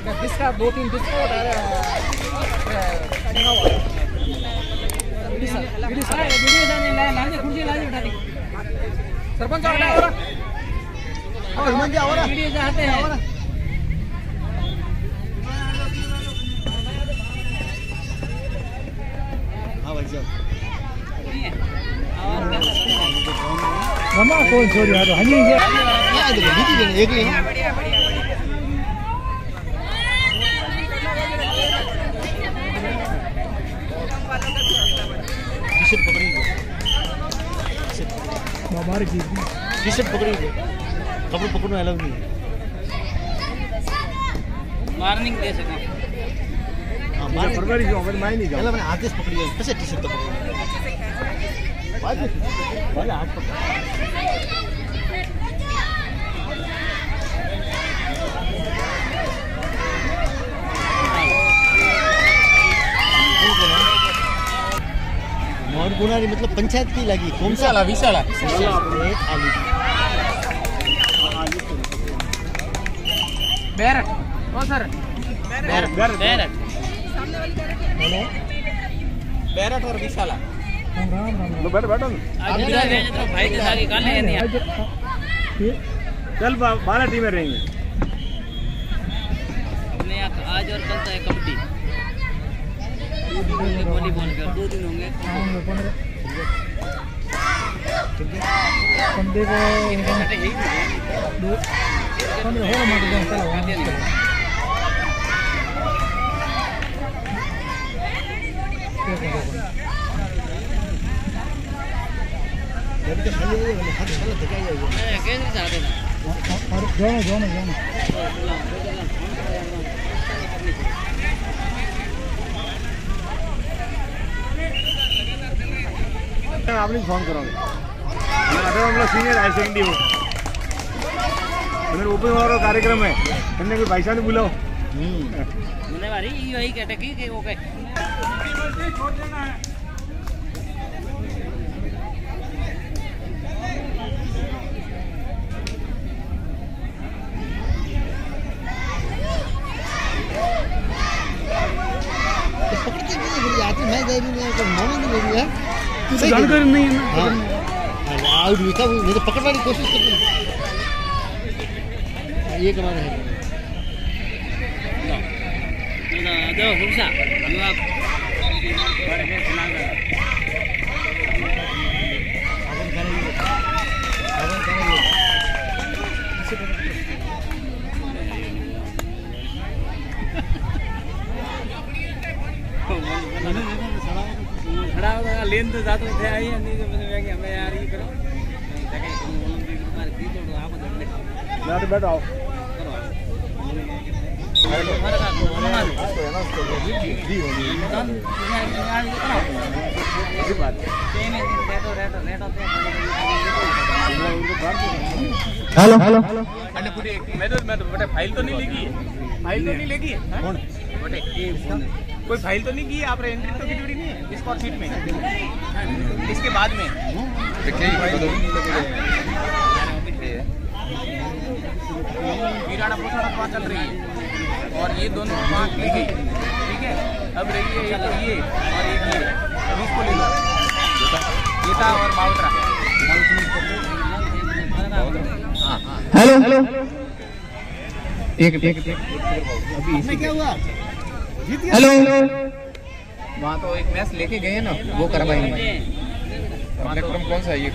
इसका 2-3 सरपंच जाते हैं मामा कौन छोरी है तो हनी है आज बीती दिन एक ले किसर पकड़ी मामा रे किसर पकड़ी कपड़े पकड़ना अलाउड नहीं वार्निंग दे सको हां मार फरवरी जो अगर मैं नहीं जाऊं मैंने आदेश पकड़ी है कैसे टी-शर्ट पकड़ी वाले हाथ पकड़ मोहन गुनारी मतलब पंचायत की लगी कौन सा ला विशाला बैरट कौन सर बैरट बैरट सामने वाली बैरट और विशाला लो बैठ बैठो आज बिना रेंज तो भाई के साथ गाने नहीं चल 12 टीमें रहेंगी अपने यहां आज और कल तो है कबड्डी 2 दिन होंगे वॉलीबॉल के 2 दिन होंगे कम दे के इनके साथ यही दो कम हो मत जाता है अभी तो खाली है मैंने हाथ चला दिखाई है ये केंद्र जाते हैं और जाना जाना जाना आपने फोन करोगे अरे हम लोग सीनियर आईसीएनडी हो मेरे ओपन वाला कार्यक्रम है हमने कोई भाई साहब बुलाओ मैंने वाली यही कैटेगरी के ओके छोड़ देना है मैं गई नहीं तो मोहन ने लिया कुछ जानकारी नहीं है हां आउट हुआ वो तो पकड़ने की कोशिश कर रहा है ये कमाल है ना ना दो हुमसा हम आप बड़े हैं सुनांगा अपन करेंगे किसी को खड़ा होगा लेन तो जाते थे आई नहीं तो मैं क्या मैं यार ये करो जगह तुम बोलूं कि तुम्हारे की तो आप धरने बैठ बैठ आओ करो ये बात हेलो हेलो अरे पूरी मैं तो बेटा फाइल तो नहीं लेगी फाइल तो नहीं लेगी कौन बेटे ये फोन कोई फाइल तो नहीं की आप एंट्री तो की जुड़ी नहीं है स्कोर शीट में इसके बाद में वहाँ चल रही है और ये दोनों वहाँ लिखी ठीक है अब रही है ये और एक ये अब इसको ले लो गीता और बाउट्रा हेलो हेलो अभी क्या हुआ हेलो वहाँ तो एक मैच लेके गए हैं ना वो करवाएंगे कार्यक्रम कौन सा है ये।